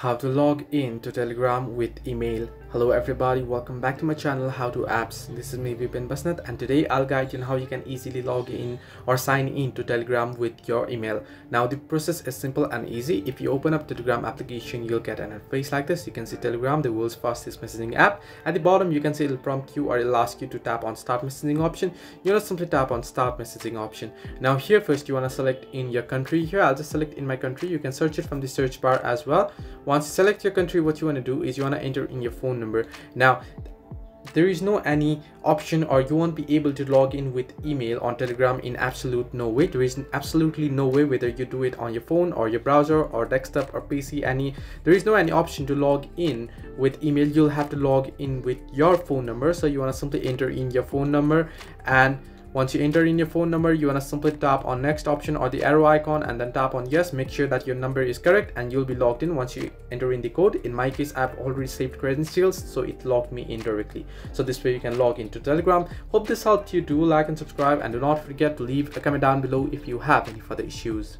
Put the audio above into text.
How to log in to Telegram with email. Hello everybody, welcome back to my channel How to Apps. This is me Vipin Basnet, and today I'll guide you on how you can easily log in or sign in to Telegram with your email. Now the process is simple and easy. If you open up Telegram application, you'll get an interface like this. You can see Telegram, the world's fastest messaging app. At the bottom you can see it'll prompt you, or it'll ask you to tap on start messaging option. You'll simply tap on start messaging option. Now here first you want to select in your country. Here I'll just select in my country. You can search it from the search bar as well. Once you select your country, what you want to do is you want to enter in your phone number. Now there is no any option, or you won't be able to log in with email on Telegram in absolute no way. There is absolutely no way, whether you do it on your phone or your browser or desktop or PC, there is no any option to log in with email. You'll have to log in with your phone number. So you want to simply enter in your phone number, and once you enter in your phone number, you want to simply tap on next option or the arrow icon and then tap on yes. Make sure that your number is correct and you'll be logged in once you enter in the code. In my case, I've already saved credentials, so it logged me in directly. So this way you can log into Telegram. Hope this helped you. Do like and subscribe, and do not forget to leave a comment down below if you have any further issues.